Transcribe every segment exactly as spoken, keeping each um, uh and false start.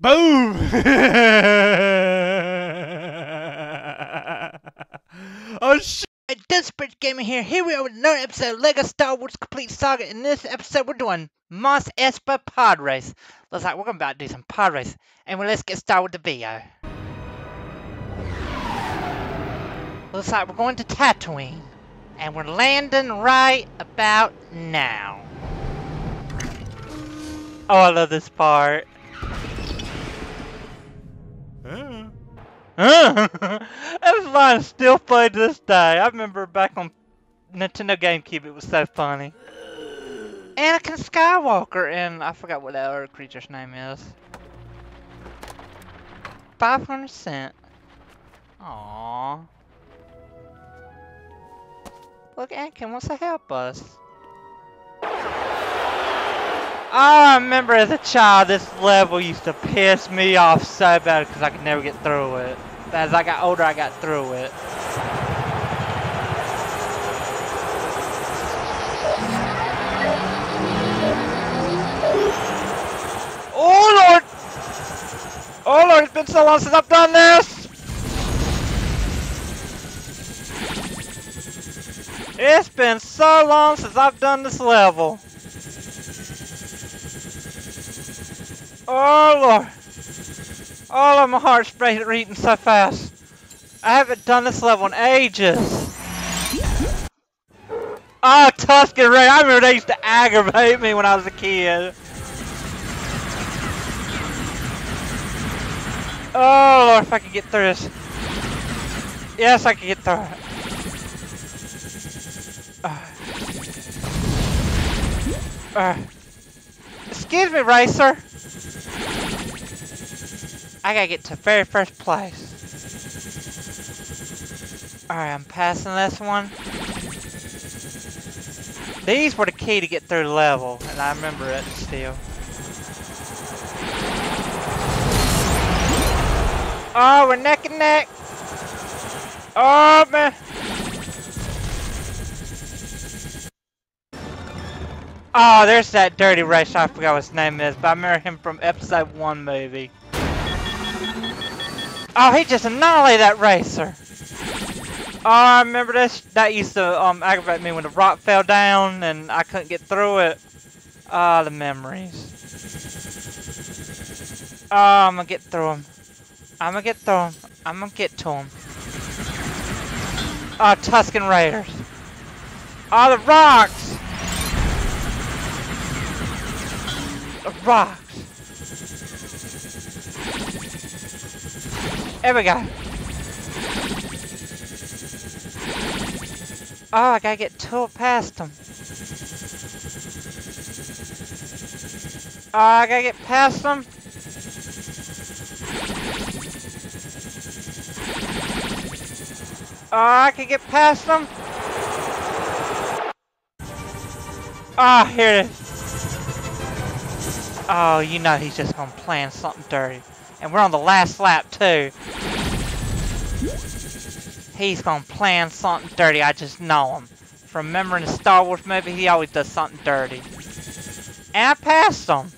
Boom! Oh shit! DustinBurchGaming here. Here we are with another episode of LEGO Star Wars: Complete Saga. In this episode, we're doing Mos Espa Pod Race. Looks like we're gonna about to do some pod race. Anyway, let's get started with the video. Looks like we're going to Tatooine, and we're landing right about now. Oh, I love this part. That's a lot of still play to this day. I remember back on Nintendo GameCube, it was so funny. Anakin Skywalker and I forgot what that other creature's name is. five hundred cent. Aww. Look, Anakin wants to help us. I remember as a child, this level used to piss me off so bad because I could never get through it. As I got older, I got through it. Oh Lord! Oh Lord, it's been so long since I've done this! It's been so long since I've done this level. Oh Lord! Oh Lord, my heart's beating so fast. I haven't done this level in ages. Oh, Tusken Raider! I remember they used to aggravate me when I was a kid. Oh Lord, if I could get through this. Yes, I could get through it. Uh. Uh. Excuse me, racer. I gotta get to very first place. Alright, I'm passing this one. These were the key to get through the level, and I remember it still. Oh, we're neck and neck! Oh, man! Oh, there's that dirty racer, I forgot what his name is, but I remember him from episode one movie. Oh, he just annihilated that racer! Oh, I remember this. That used to um, aggravate me when the rock fell down and I couldn't get through it. Ah, oh, the memories. Oh, I'm gonna get through him. I'm gonna get through him. I'm gonna get to him. Oh, Tusken Raiders. Oh, the rocks! The rocks. There we go. Oh, I gotta get two past them. Oh, I gotta get past them. Oh, I can get past them. Ah, oh, here it is. Oh, you know he's just gonna plan something dirty. And we're on the last lap, too. He's gonna plan something dirty, I just know him. From remembering the Star Wars movie, he always does something dirty. And I passed him!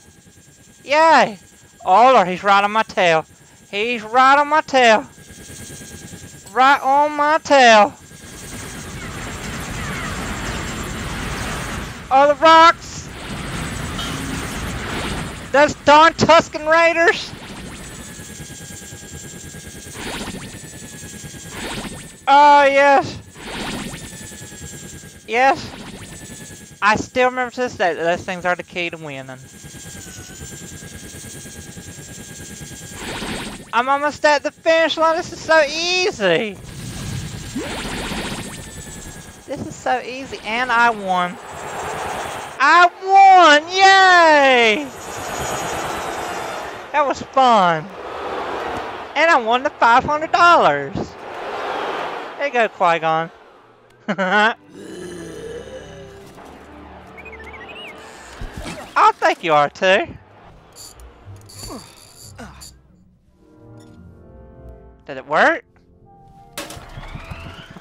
Yay! Oh Lord, he's right on my tail. He's right on my tail. Right on my tail. Oh, the rocks! Those darn Tusken Raiders! Oh, yes! Yes! I still remember to this day that those things are the key to winning. I'm almost at the finish line! This is so easy! This is so easy, and I won! I won! Yay! That was fun! And I won the five hundred dollars! There you go, Qui-Gon. I think you are too. Did it work?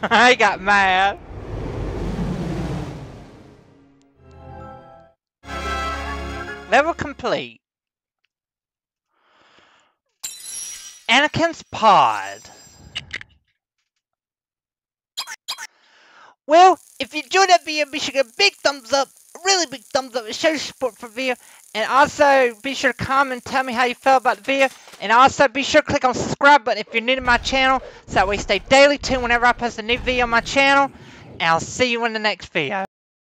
I got mad. Level complete. Anakin's pod. Well, if you enjoyed that video, be sure to give a big thumbs up, a really big thumbs up, and show your support for the video. And also, be sure to comment and tell me how you felt about the video. And also, be sure to click on the subscribe button if you're new to my channel, so that way you stay daily tuned whenever I post a new video on my channel. And I'll see you in the next video.